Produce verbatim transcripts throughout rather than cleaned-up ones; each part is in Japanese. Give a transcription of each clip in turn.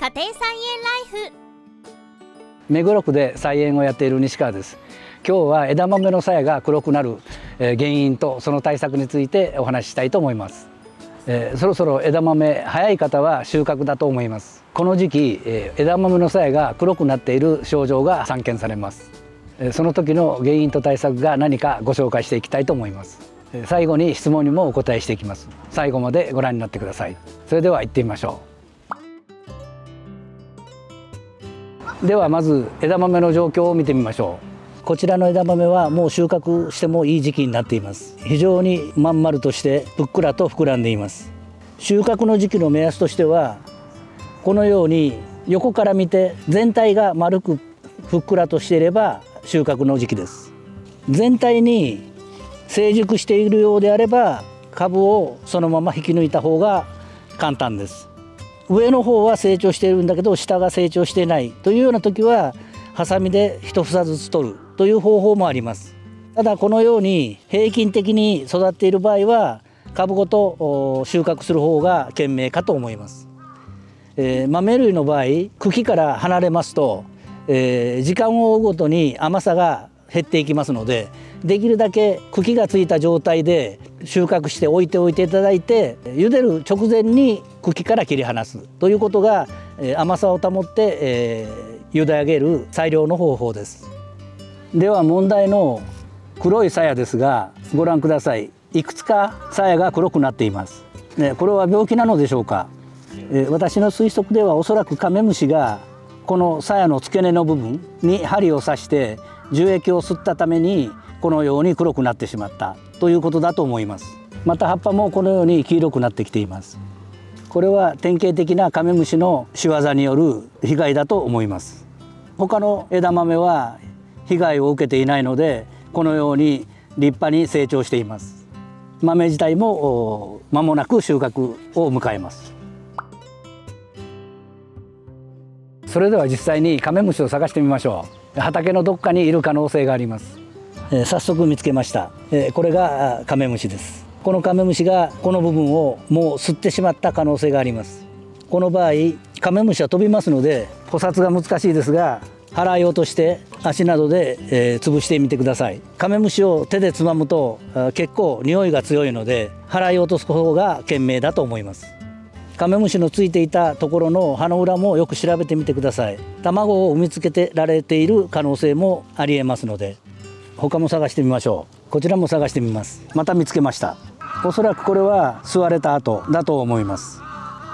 家庭菜園ライフ。目黒区で菜園をやっている西川です。今日は枝豆の鞘が黒くなる原因とその対策についてお話ししたいと思います。えー、そろそろ枝豆早い方は収穫だと思います。この時期、えー、枝豆の鞘が黒くなっている症状が散見されます。えー、その時の原因と対策が何かご紹介していきたいと思います。えー、最後に質問にもお答えしていきます。最後までご覧になってください。それでは行ってみましょう。ではまず枝豆の状況を見てみましょう。こちらの枝豆はもう収穫してもいい時期になっています。非常にまん丸としてぷっくらと膨らんでいます。収穫の時期の目安としては、このように横から見て全体が丸くふっくらとしていれば収穫の時期です。全体に成熟しているようであれば、株をそのまま引き抜いた方が簡単です。上の方は成長しているんだけど下が成長していないというような時は、ハサミで一房ずつ取るという方法もあります。ただこのように平均的に育っている場合は、株ごと収穫する方が賢明かと思います。えー、豆類の場合、茎から離れますと、えー、時間を追うごとに甘さが減っていきますので、できるだけ茎がついた状態で収穫して置いておいていただいて、茹でる直前に茎から切り離すということが、甘さを保って、えー、茹で上げる最良の方法です。では問題の黒い鞘ですが、ご覧ください。いくつか鞘が黒くなっています、ね、これは病気なのでしょうか。えー、私の推測では、おそらくカメムシがこの鞘の付け根の部分に針を刺して樹液を吸ったために、このように黒くなってしまったということだと思います。また葉っぱもこのように黄色くなってきています。これは典型的なカメムシの仕業による被害だと思います。他の枝豆は被害を受けていないので、このように立派に成長しています。豆自体も間もなく収穫を迎えます。それでは実際にカメムシを探してみましょう。畑のどこかにいる可能性があります。えー、早速見つけました。えー、これがカメムシです。このカメムシがこの部分をもう吸ってしまった可能性があります。この場合、カメムシは飛びますので捕殺が難しいですが、払い落として足などで、えー、潰してみてください。カメムシを手でつまむと結構匂いが強いので、払い落とす方が賢明だと思います。カメムシのついていたところの葉の裏もよく調べてみてください。卵を産みつけてられている可能性もありえますので、他も探してみましょう。こちらも探してみます。また見つけました。おそらくこれは吸われた後だと思います。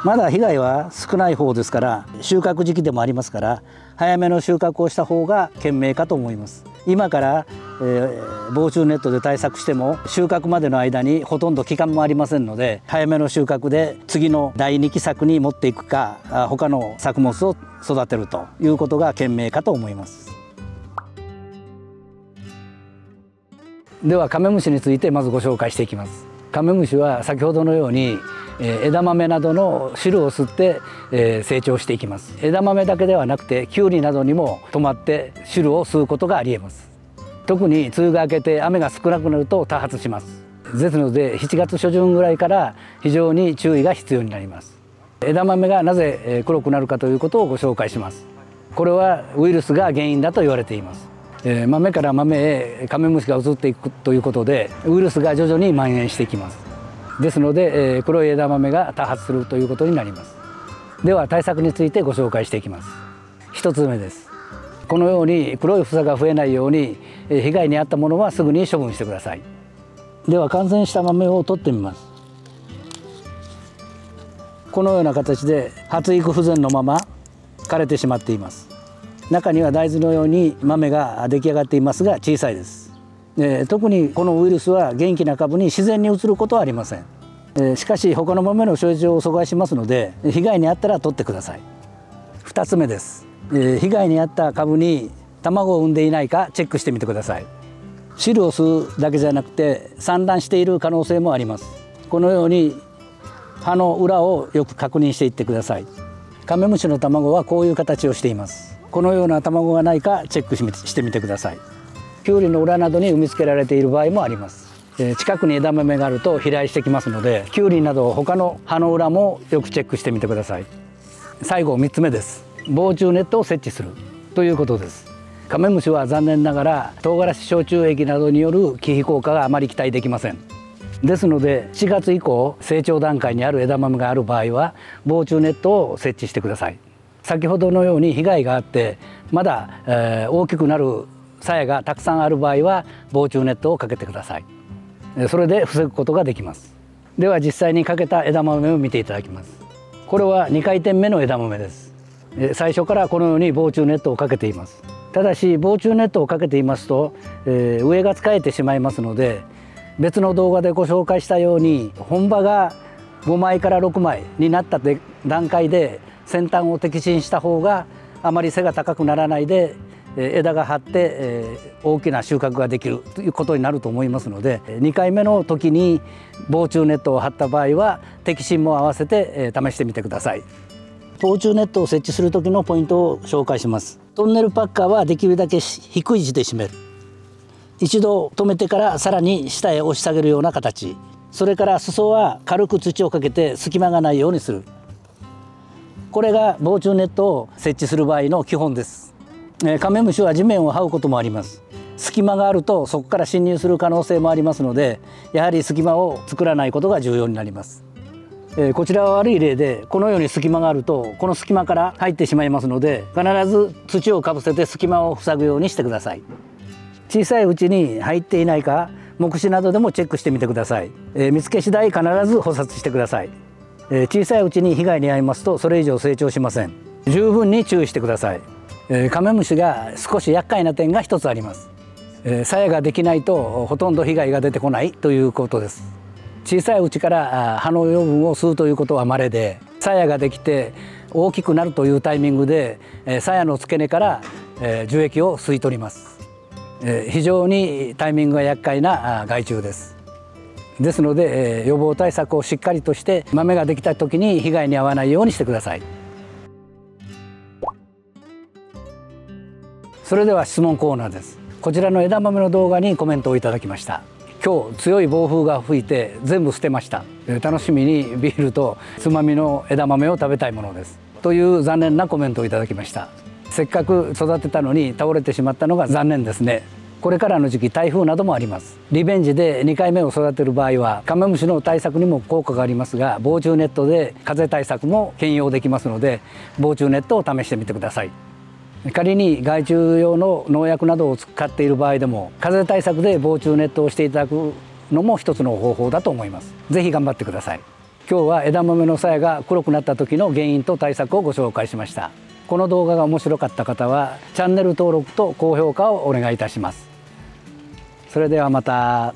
まだ被害は少ない方ですから、収穫時期でもありますから、早めの収穫をした方が賢明かと思います。今から、えー、防虫ネットで対策しても、収穫までの間にほとんど期間もありませんので、早めの収穫で次のだいに期作に持っていくか、他の作物を育てるということが賢明かと思います。ではカメムシについてまずご紹介していきます。カメムシは先ほどのように、えー、枝豆などの汁を吸って、えー、成長していきます。枝豆だけではなくて、キュウリなどにも止まって汁を吸うことがありえます。特に梅雨が明けて雨が少なくなると多発します。ですのでしちがつしょじゅんぐらいから非常に注意が必要になります。枝豆がなぜ黒くなるかということをご紹介します。これはウイルスが原因だと言われています。豆から豆へカメムシが移っていくということで、ウイルスが徐々に蔓延していきます。ですので黒い枝豆が多発するということになります。では対策についてご紹介していきます。ひとつめです。このように黒い房が増えないように、被害に遭ったものはすぐに処分してください。では感染した豆を取ってみます。このような形で発育不全のまま枯れてしまっています。中には大豆のように豆が出来上がっていますが小さいです。え特にこのウイルスは元気な株に自然に移ることはありません。えしかし他の豆の生長を阻害しますので、被害に遭ったら取ってください。ふたつめです。え被害に遭った株に卵を産んでいないかチェックしてみてください。汁を吸うだけじゃなくて産卵している可能性もあります。このように葉の裏をよく確認していってください。カメムシの卵はこういう形をしています。このような卵がないかチェックしてみてください。キュウリの裏などに産みつけられている場合もあります。えー、近くに枝豆があると飛来してきますので、キュウリなど他の葉の裏もよくチェックしてみてください。最後みっつめです。防虫ネットを設置するということです。カメムシは残念ながら唐辛子消虫液などによる忌避効果があまり期待できません。ですのでしがつ以降成長段階にある枝豆がある場合は防虫ネットを設置してください。先ほどのように被害があってまだ、えー、大きくなる鞘がたくさんある場合は防虫ネットをかけてください。それで防ぐことができます。では実際にかけた枝豆を見ていただきます。これはにかいてんめの枝豆です。最初からこのように防虫ネットをかけています。ただし防虫ネットをかけていますと、えー、上が使えてしまいますので、別の動画でご紹介したように本葉がごまいからろくまいになった段階で先端を摘心した方があまり背が高くならないで枝が張って大きな収穫ができるということになると思いますので、にかいめの時に防虫ネットを張った場合は摘心も合わせて試してみてください。防虫ネットを設置する時のポイントを紹介します。トンネルパッカーはできるだけ低い位置で締める。一度止めてからさらに下へ押し下げるような形。それから裾は軽く土をかけて隙間がないようにする。これが防虫ネットを設置する場合の基本です。カメムシは地面を這うこともあります。隙間があるとそこから侵入する可能性もありますので、やはり隙間を作らないことが重要になります。こちらは悪い例で、このように隙間があるとこの隙間から入ってしまいますので、必ず土をかぶせて隙間を塞ぐようにしてください。小さいうちに入っていないか目視などでもチェックしてみてください。見つけ次第必ず捕殺してください。小さいうちに被害に遭いますとそれ以上成長しません。十分に注意してください。カメムシが少し厄介な点が一つあります。鞘ができないとほとんど被害が出てこないということです。小さいうちから葉の養分を吸うということは稀で、鞘ができて大きくなるというタイミングで鞘の付け根から樹液を吸い取ります。非常にタイミングが厄介な害虫です。ですので予防対策をしっかりとして豆ができた時に被害に遭わないようにしてください。それでは質問コーナーです。こちらの枝豆の動画にコメントをいただきました。今日強い暴風が吹いて全部捨てました。楽しみにビールとつまみの枝豆を食べたいものです、という残念なコメントをいただきました。せっかく育てたのに倒れてしまったのが残念ですね。これからの時期台風などもあります。リベンジでにかいめを育てる場合はカメムシの対策にも効果がありますが、防虫ネットで風対策も兼用できますので防虫ネットを試してみてください。仮に害虫用の農薬などを使っている場合でも風対策で防虫ネットをしていただくのも一つの方法だと思います。ぜひ頑張ってください。今日は枝豆の鞘が黒くなった時の原因と対策をご紹介しました。この動画が面白かった方はチャンネル登録と高評価をお願いいたします。それではまた。